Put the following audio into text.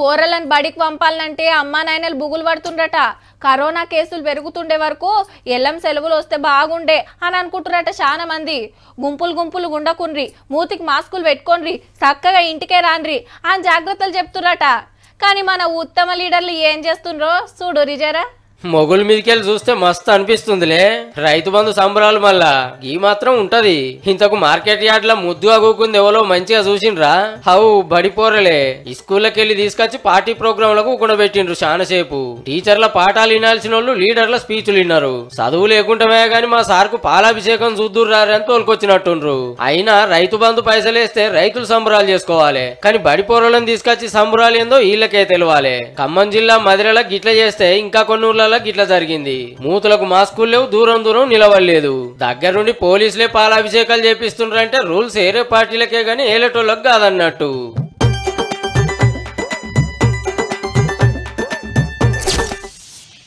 పోరలను బడికి పంపాలంటే అమ్మా నాయనలు బుగులు పడుతుండ్రట. కరోనా కేసులు పెరుగుతుండే వరకు ఎల్లం సెలవులు వస్తే బాగుండే అని అనుకుంటురట చాలా మంది. గుంపులు గుంపులు గుండకుండ్రి, మూతికి మాస్కులు పెట్టుకోండ్రి, చక్కగా ఇంటికే రాండ్రి అని జాగ్రత్తలు చెప్తురట. కానీ మన ఉత్తమ లీడర్లు ఏం చేస్తుండ్రో చూడు రిజరా. మొగుల మీదకెళ్ళి చూస్తే మస్తు అనిపిస్తుందిలే రైతు బంధు సంబరాలు. మళ్ళా ఈ మాత్రం ఉంటది. ఇంతకు మార్కెట్ యార్డ్ లా ముద్దు అగుకుంది ఎవరో మంచిగా చూసిండ్రా. హవు బడిపోరలే స్కూళ్ళకెళ్ళి తీసుకొచ్చి పార్టీ ప్రోగ్రామ్ లకు కూడబెట్టిండ్రు. చాలాసేపు టీచర్ల పాఠాలు వినాల్సిన వాళ్ళు లీడర్ల స్పీచ్లు విన్నారు. చదువు లేకుంటమే గాని మా సార్కు పాలాభిషేకం చూద్దుర్రారని తోలుకొచ్చినట్టుండ్రు. అయినా రైతు బంధు పైసలేస్తే రైతులు సంబరాలు చేసుకోవాలి, కానీ బడిపోరలను తీసుకొచ్చి సంబరాలు ఏందో వీళ్ళకే తెలియాలి. ఖమ్మం జిల్లా మదిరల గిట్ల చేస్తే ఇంకా కొన్ని గిట్లా జరిగింది. మూతులకు మాస్కులు లేవు, దూరం దూరం నిలవలేదు. దగ్గరుండి పోలీసులే పాలాభిషేకాలు చేపిస్తుండ్రంటే రూల్స్ ఏరే పార్టీలకే గాని ఏలేటోళ్ళకు కాదన్నట్టు.